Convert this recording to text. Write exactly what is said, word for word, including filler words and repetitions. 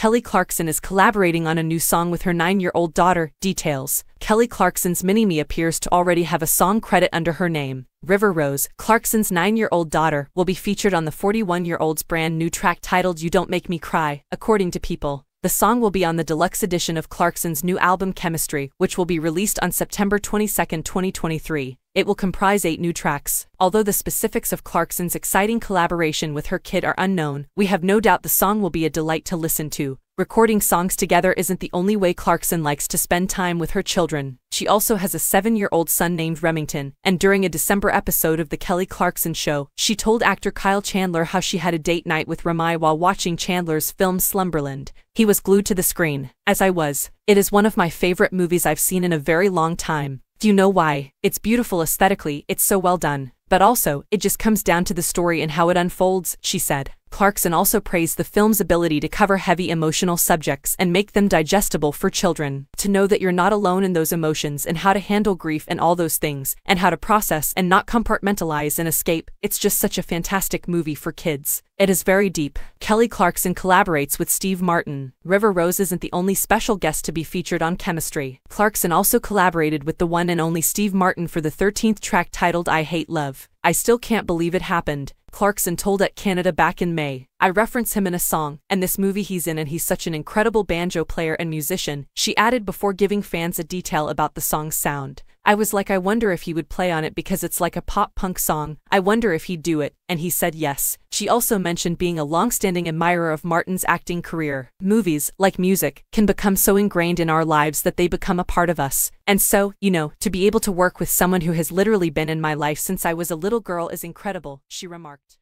Kelly Clarkson is collaborating on a new song with her nine-year-old daughter. Details. Kelly Clarkson's mini-me appears to already have a song credit under her name. River Rose, Clarkson's nine-year-old daughter, will be featured on the forty-one-year-old's brand new track titled You Don't Make Me Cry, according to People. The song will be on the deluxe edition of Clarkson's new album Chemistry, which will be released on September twenty-second, twenty twenty-three. It will comprise eight new tracks. Although the specifics of Clarkson's exciting collaboration with her kid are unknown, we have no doubt the song will be a delight to listen to. Recording songs together isn't the only way Clarkson likes to spend time with her children. She also has a seven-year-old son named Remington, and during a December episode of The Kelly Clarkson Show, she told actor Kyle Chandler how she had a date night with Ramai while watching Chandler's film Slumberland. He was glued to the screen, as I was. It is one of my favorite movies I've seen in a very long time. Do you know why? It's beautiful aesthetically, it's so well done. But also, it just comes down to the story and how it unfolds, she said. Clarkson also praised the film's ability to cover heavy emotional subjects and make them digestible for children. To know that you're not alone in those emotions and how to handle grief and all those things, and how to process and not compartmentalize and escape, it's just such a fantastic movie for kids. It is very deep. Kelly Clarkson collaborates with Steve Martin. River Rose isn't the only special guest to be featured on Chemistry. Clarkson also collaborated with the one and only Steve Martin for the thirteenth track titled I Hate Love. I still can't believe it happened, Clarkson told At Canada back in May. I reference him in a song, and this movie he's in, and he's such an incredible banjo player and musician, she added before giving fans a detail about the song's sound. I was like, I wonder if he would play on it because it's like a pop-punk song, I wonder if he'd do it, and he said yes. She also mentioned being a long-standing admirer of Martin's acting career. Movies, like music, can become so ingrained in our lives that they become a part of us. And so, you know, to be able to work with someone who has literally been in my life since I was a little girl is incredible, she remarked.